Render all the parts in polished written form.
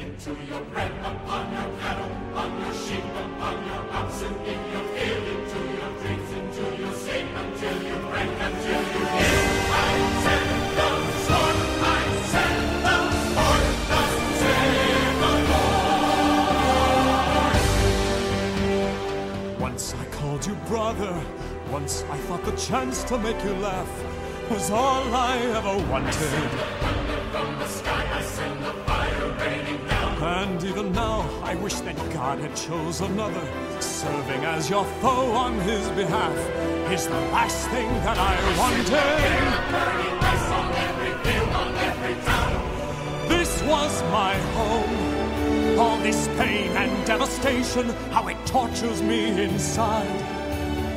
into your bread, upon your cattle, on your sheep, upon your oxen, in your field, into your drinks, into your state, until you break, until you hear. I said the Lord, I said the Lord, thus saith the Lord. Once I called you brother, once I thought the chance to make you laugh was all I ever wanted. I send the thunder from the sky, I send the fire raining down. And even now, I wish that God had chose another. Serving as your foe on his behalf is the last thing that I wanted. This was my home. All this pain and devastation, how it tortures me inside.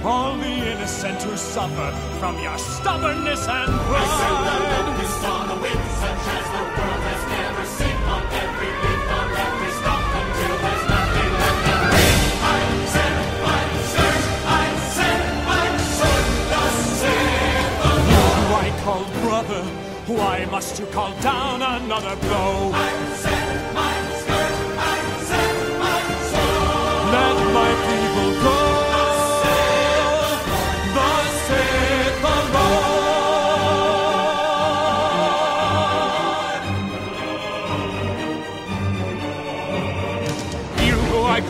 All the innocent who suffer from your stubbornness and pride. I send the locust on the wind, such as the world has never seen. On every leaf, on every stalk, until there's nothing left to read. I send my surge, I send my sword, thus saith the Lord. Who I call brother, why must you call down another blow? I send my surge, I send my sword. Let my people go.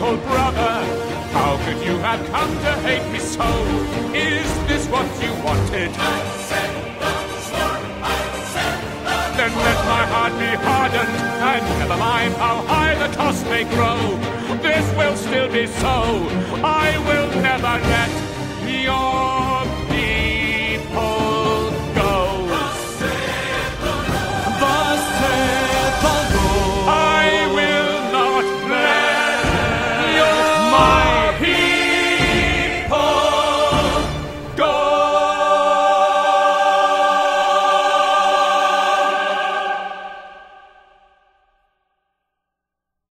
Oh, brother, how could you have come to hate me so? Is this what you wanted? I said the sword, I said the sword. Then let my heart be hardened, and never mind how high the toss may grow. This will still be so. I will never let your